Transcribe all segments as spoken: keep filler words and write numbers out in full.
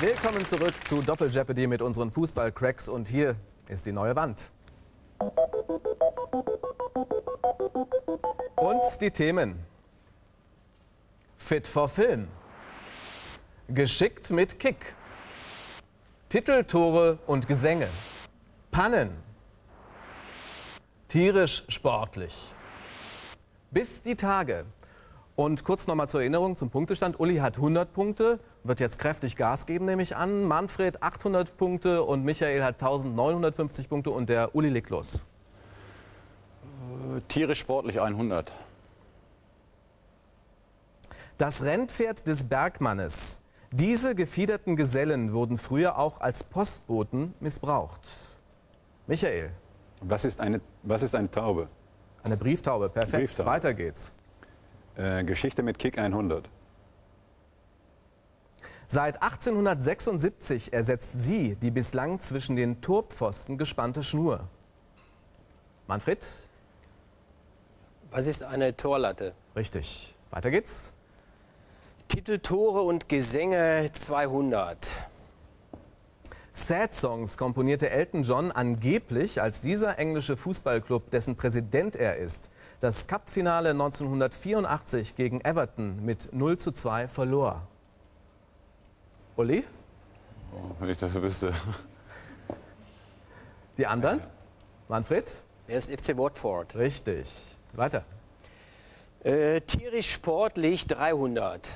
Willkommen zurück zu Doppel Jeopardy mit unseren Fußball-Cracks. Und hier ist die neue Wand. Und die Themen. Fit for Film. Geschickt mit Kick. Titeltore und Gesänge. Pannen. Tierisch sportlich. Bis die Tage. Und kurz nochmal zur Erinnerung zum Punktestand. Uli hat hundert Punkte, wird jetzt kräftig Gas geben, nehme ich an. Manfred achthundert Punkte und Michael hat eintausendneunhundertfünfzig Punkte und der Uli legt los. Äh, tierisch sportlich hundert. Das Rennpferd des Bergmannes. Diese gefiederten Gesellen wurden früher auch als Postboten missbraucht. Michael. Was ist eine, was ist eine Taube? Eine Brieftaube, perfekt. Brieftaube. Weiter geht's. Geschichte mit Kick hundert. Seit achtzehnhundertsechsundsiebzig ersetzt sie die bislang zwischen den Torpfosten gespannte Schnur. Manfred? Was ist eine Torlatte? Richtig. Weiter geht's. Titeltore und Gesänge zweihundert. Sad Songs komponierte Elton John angeblich, als dieser englische Fußballclub, dessen Präsident er ist, das Cup-Finale neunzehnhundertvierundachtzig gegen Everton mit null zu zwei verlor. Uli? Oh, wenn ich das wüsste. Die anderen? Manfred? Er ist F C Watford. Richtig. Weiter. Äh, tierisch sportlich dreihundert.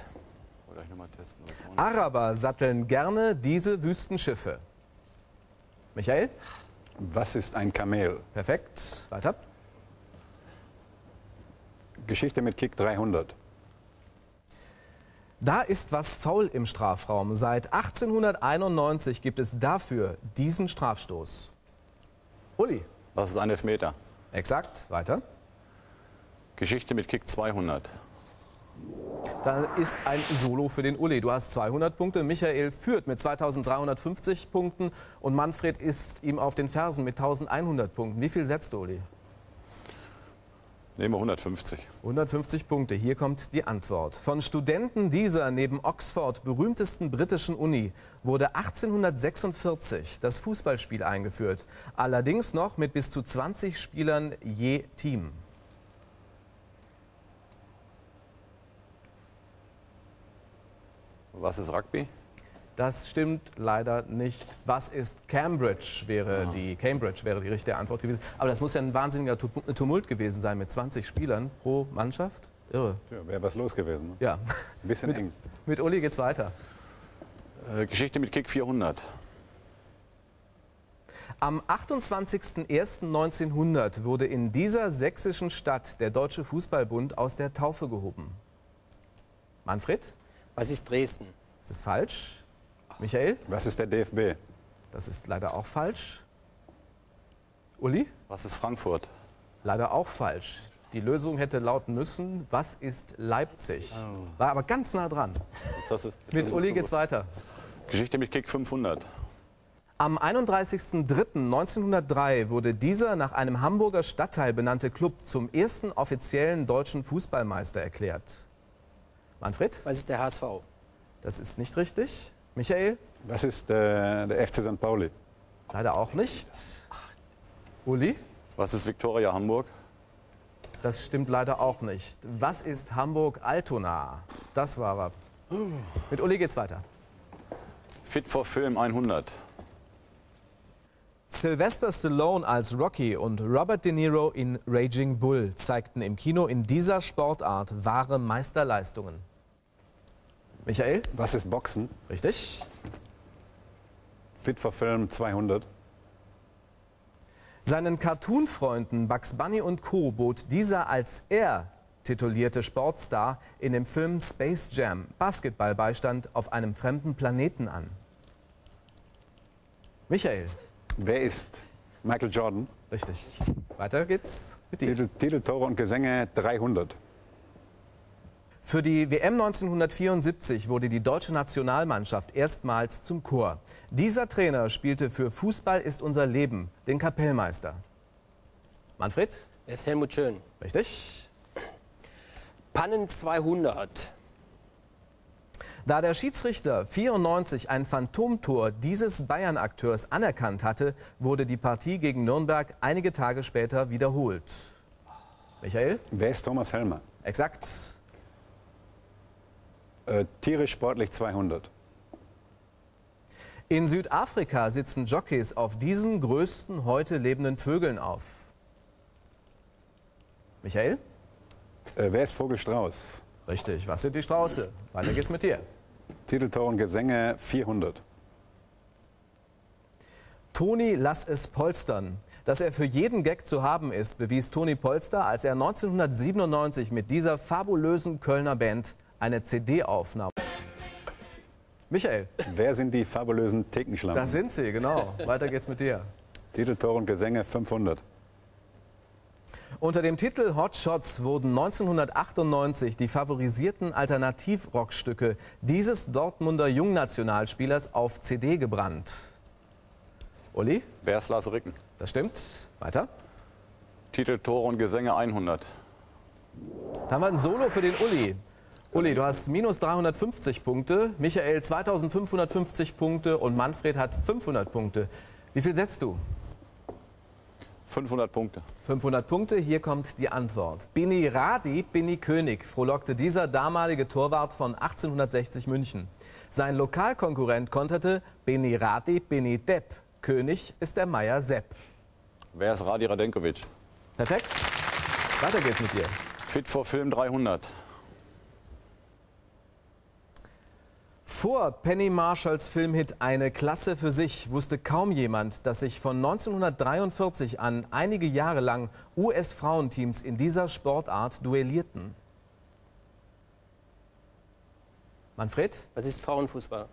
Testen, Araber satteln gerne diese Wüstenschiffe. Michael? Was ist ein Kamel? Perfekt. Weiter. Geschichte mit Kick dreihundert. Da ist was faul im Strafraum. Seit achtzehnhunderteinundneunzig gibt es dafür diesen Strafstoß. Uli? Was ist ein Elfmeter? Exakt. Weiter. Geschichte mit Kick zweihundert. Dann ist ein Solo für den Uli. Du hast zweihundert Punkte, Michael führt mit zweitausenddreihundertfünfzig Punkten und Manfred ist ihm auf den Fersen mit eintausendeinhundert Punkten. Wie viel setzt du, Uli? Nehmen wir hundertfünfzig. hundertfünfzig Punkte, hier kommt die Antwort. Von Studenten dieser neben Oxford berühmtesten britischen Uni wurde achtzehnhundertsechsundvierzig das Fußballspiel eingeführt. Allerdings noch mit bis zu zwanzig Spielern je Team. Was ist Rugby? Das stimmt leider nicht. Was ist Cambridge wäre, die, Cambridge wäre die richtige Antwort gewesen. Aber das muss ja ein wahnsinniger Tumult gewesen sein mit zwanzig Spielern pro Mannschaft. Irre. Ja, wäre was los gewesen. Ne? Ja. Ein bisschen mit, eng. Mit Uli geht's weiter. Äh, Geschichte mit Kick vierhundert. Am achtundzwanzigsten ersten neunzehnhundert wurde in dieser sächsischen Stadt der Deutsche Fußballbund aus der Taufe gehoben. Manfred? Was ist Dresden? Das ist falsch. Michael? Was ist der D F B? Das ist leider auch falsch. Uli? Was ist Frankfurt? Leider auch falsch. Die Lösung hätte lauten müssen, was ist Leipzig? Oh. War aber ganz nah dran. Das ist, das mit Uli geht's weiter. Geschichte mit Kick fünfhundert. Am einunddreißigsten dritten neunzehnhundertdrei wurde dieser nach einem Hamburger Stadtteil benannte Club zum ersten offiziellen deutschen Fußballmeister erklärt. Manfred? Was ist der H S V? Das ist nicht richtig. Michael? Was ist äh, der F C Sankt Pauli? Leider auch nicht. Uli? Was ist Victoria Hamburg? Das stimmt leider auch nicht. Was ist Hamburg-Altona? Das war er. Mit Uli geht's weiter. Fit for Film hundert. Sylvester Stallone als Rocky und Robert De Niro in Raging Bull zeigten im Kino in dieser Sportart wahre Meisterleistungen. Michael? Was ist Boxen? Richtig. Fit for Film zweihundert. Seinen Cartoon-Freunden Bugs Bunny und Co. bot dieser als er titulierte Sportstar in dem Film Space Jam Basketballbeistand auf einem fremden Planeten an. Michael? Wer ist Michael Jordan? Richtig. Weiter geht's mit dir. Titeltore und Gesänge dreihundert. Für die W M neunzehnhundertvierundsiebzig wurde die deutsche Nationalmannschaft erstmals zum Chor. Dieser Trainer spielte für Fußball ist unser Leben den Kapellmeister. Manfred? Er ist Helmut Schön. Richtig. Pannen zweihundert. Da der Schiedsrichter vierundneunzig ein Phantomtor dieses Bayern-Akteurs anerkannt hatte, wurde die Partie gegen Nürnberg einige Tage später wiederholt. Michael? Wer ist Thomas Helmer? Exakt. Äh, tierisch sportlich zweihundert. In Südafrika sitzen Jockeys auf diesen größten heute lebenden Vögeln auf. Michael? Äh, wer ist Vogelstrauß? Richtig, was sind die Strauße? Weiter geht's mit dir. Titeltor und Gesänge vierhundert. Toni, lass es polstern. Dass er für jeden Gag zu haben ist, bewies Toni Polster, als er neunzehnhundertsiebenundneunzig mit dieser fabulösen Kölner Band eine C D aufnahm. Michael. Wer sind die fabulösen Thekenschlampen? Das sind sie, genau. Weiter geht's mit dir. Titeltor und Gesänge fünfhundert. Unter dem Titel Hot Shots wurden neunzehnhundertachtundneunzig die favorisierten Alternativrockstücke dieses Dortmunder Jungnationalspielers auf C D gebrannt. Uli? Wer ist Lars Ricken? Das stimmt. Weiter. Titel Tore und Gesänge hundert. Da haben wir ein Solo für den Uli. Uli, du hast minus dreihundertfünfzig Punkte, Michael zweitausendfünfhundertfünfzig Punkte und Manfred hat fünfhundert Punkte. Wie viel setzt du? fünfhundert Punkte. fünfhundert Punkte, hier kommt die Antwort. Bini Radi, Bini König, frohlockte dieser damalige Torwart von achtzehnhundertsechzig München. Sein Lokalkonkurrent konterte Bini Radi, Bini Depp. König ist der Meier Sepp. Wer ist Radi Radenkovic? Perfekt. Weiter geht's mit dir. Fit for Film dreihundert. Vor Penny Marshalls Filmhit Eine Klasse für sich wusste kaum jemand, dass sich von neunzehnhundertdreiundvierzig an einige Jahre lang U S-Frauenteams in dieser Sportart duellierten. Manfred? Was ist Frauenfußball?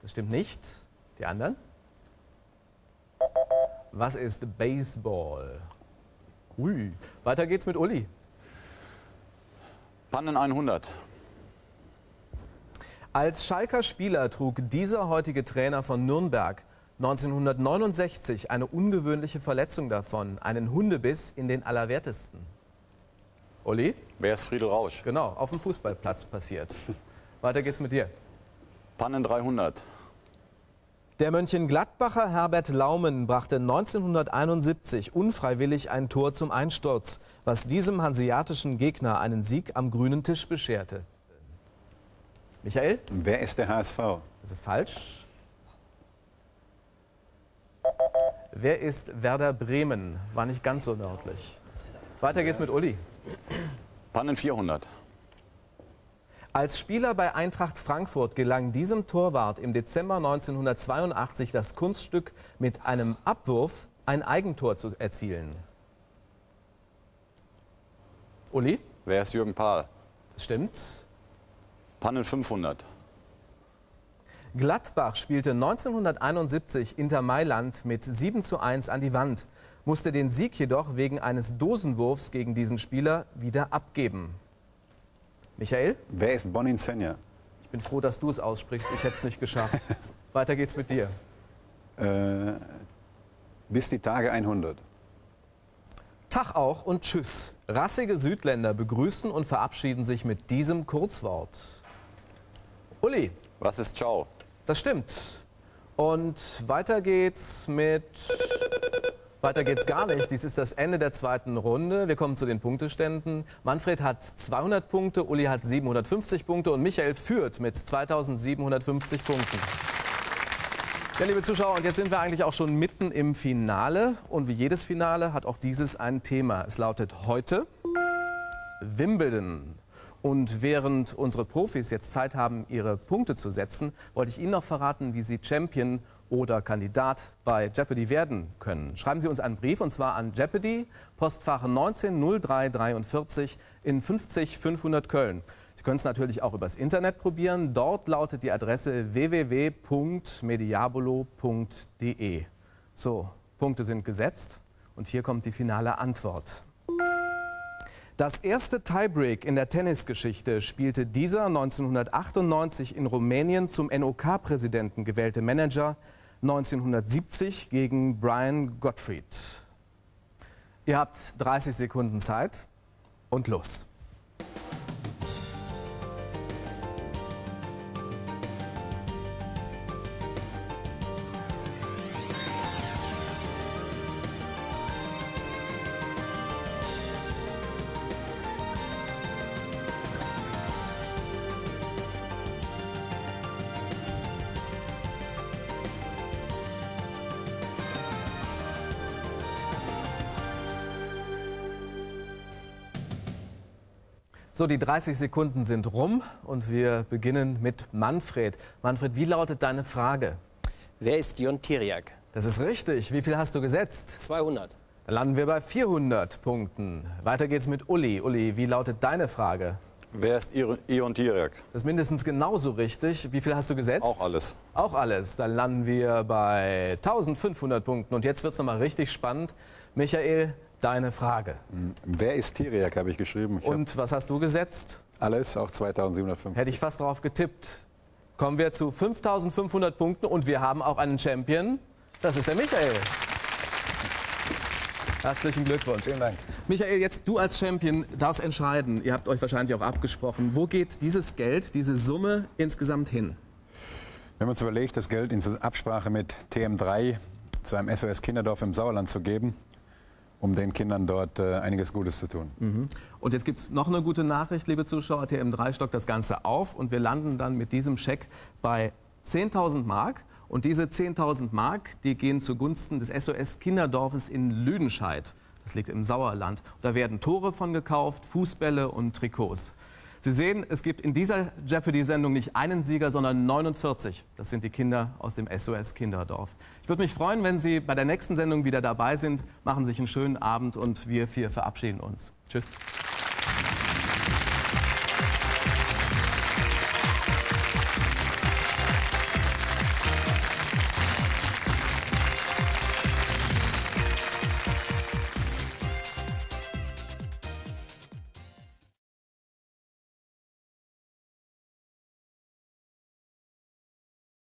Das stimmt nicht. Die anderen? Was ist Baseball? Ui. Weiter geht's mit Uli. Pannen hundert. Als Schalker Spieler trug dieser heutige Trainer von Nürnberg neunzehnhundertneunundsechzig eine ungewöhnliche Verletzung davon, einen Hundebiss in den Allerwertesten. Uli? Wer ist Friedel Rausch? Genau, auf dem Fußballplatz passiert. Weiter geht's mit dir. Pannen dreihundert. Der Mönchengladbacher Herbert Laumen brachte neunzehnhunderteinundsiebzig unfreiwillig ein Tor zum Einsturz, was diesem hanseatischen Gegner einen Sieg am grünen Tisch bescherte. Michael? Wer ist der H S V? Das ist falsch. Wer ist Werder Bremen? War nicht ganz so nördlich. Weiter geht's mit Uli. Pannen vierhundert. Als Spieler bei Eintracht Frankfurt gelang diesem Torwart im Dezember neunzehnhundertzweiundachtzig das Kunststück, mit einem Abwurf ein Eigentor zu erzielen. Uli? Wer ist Jürgen Pahl? Das stimmt. Pannen fünfhundert. Gladbach spielte neunzehnhunderteinundsiebzig Inter Mailand mit sieben zu eins an die Wand, musste den Sieg jedoch wegen eines Dosenwurfs gegen diesen Spieler wieder abgeben. Michael? Wer ist Bonin Senja? Ich bin froh, dass du es aussprichst, ich hätte es nicht geschafft. Weiter geht's mit dir. Äh, bis die Tage hundert. Tag auch und tschüss. Rassige Südländer begrüßen und verabschieden sich mit diesem Kurzwort. Uli. Was ist Ciao? Das stimmt. Und weiter geht's mit... Weiter geht's gar nicht. Dies ist das Ende der zweiten Runde. Wir kommen zu den Punkteständen. Manfred hat zweihundert Punkte, Uli hat siebenhundertfünfzig Punkte und Michael führt mit zweitausendsiebenhundertfünfzig Punkten. Ja, liebe Zuschauer, und jetzt sind wir eigentlich auch schon mitten im Finale. Und wie jedes Finale hat auch dieses ein Thema. Es lautet heute Wimbledon. Und während unsere Profis jetzt Zeit haben, ihre Punkte zu setzen, wollte ich Ihnen noch verraten, wie Sie Champion oder Kandidat bei Jeopardy werden können. Schreiben Sie uns einen Brief, und zwar an Jeopardy, Postfach neunzehn null drei vier drei in fünfzig fünfhundert Köln. Sie können es natürlich auch übers Internet probieren. Dort lautet die Adresse w w w punkt mediabolo punkt de. So, Punkte sind gesetzt und hier kommt die finale Antwort. Das erste Tiebreak in der Tennisgeschichte spielte dieser neunzehnhundertachtundneunzig in Rumänien zum N O K-Präsidenten gewählte Manager neunzehnhundertsiebzig gegen Brian Gottfried. Ihr habt dreißig Sekunden Zeit und los. So, die dreißig Sekunden sind rum und wir beginnen mit Manfred. Manfred, wie lautet deine Frage? Wer ist Ion Țiriac? Das ist richtig. Wie viel hast du gesetzt? zweihundert. Dann landen wir bei vierhundert Punkten. Weiter geht's mit Uli. Uli, wie lautet deine Frage? Wer ist Ion Țiriac? Das ist mindestens genauso richtig. Wie viel hast du gesetzt? Auch alles. Auch alles. Dann landen wir bei eintausendfünfhundert Punkten. Und jetzt wird's nochmal richtig spannend. Michael, deine Frage. Wer ist Țiriac, habe ich geschrieben. Ich Und was hast du gesetzt? Alles, auch zweitausendsiebenhundertfünfzig. Hätte ich fast drauf getippt. Kommen wir zu fünftausendfünfhundert Punkten und wir haben auch einen Champion. Das ist der Michael. Herzlichen Glückwunsch. Vielen Dank. Michael, jetzt du als Champion darfst entscheiden. Ihr habt euch wahrscheinlich auch abgesprochen. Wo geht dieses Geld, diese Summe insgesamt hin? Wir haben uns überlegt, das Geld in Absprache mit T M drei zu einem S O S Kinderdorf im Sauerland zu geben, um den Kindern dort äh, einiges Gutes zu tun. Mhm. Und jetzt gibt es noch eine gute Nachricht, liebe Zuschauer. T M drei stockt das Ganze auf und wir landen dann mit diesem Scheck bei zehntausend Mark. Und diese zehntausend Mark, die gehen zugunsten des S O S Kinderdorfes in Lüdenscheid. Das liegt im Sauerland. Da werden Tore von gekauft, Fußbälle und Trikots. Sie sehen, es gibt in dieser Jeopardy-Sendung nicht einen Sieger, sondern neunundvierzig. Das sind die Kinder aus dem S O S Kinderdorf. Ich würde mich freuen, wenn Sie bei der nächsten Sendung wieder dabei sind. Machen Sie sich einen schönen Abend und wir vier verabschieden uns. Tschüss.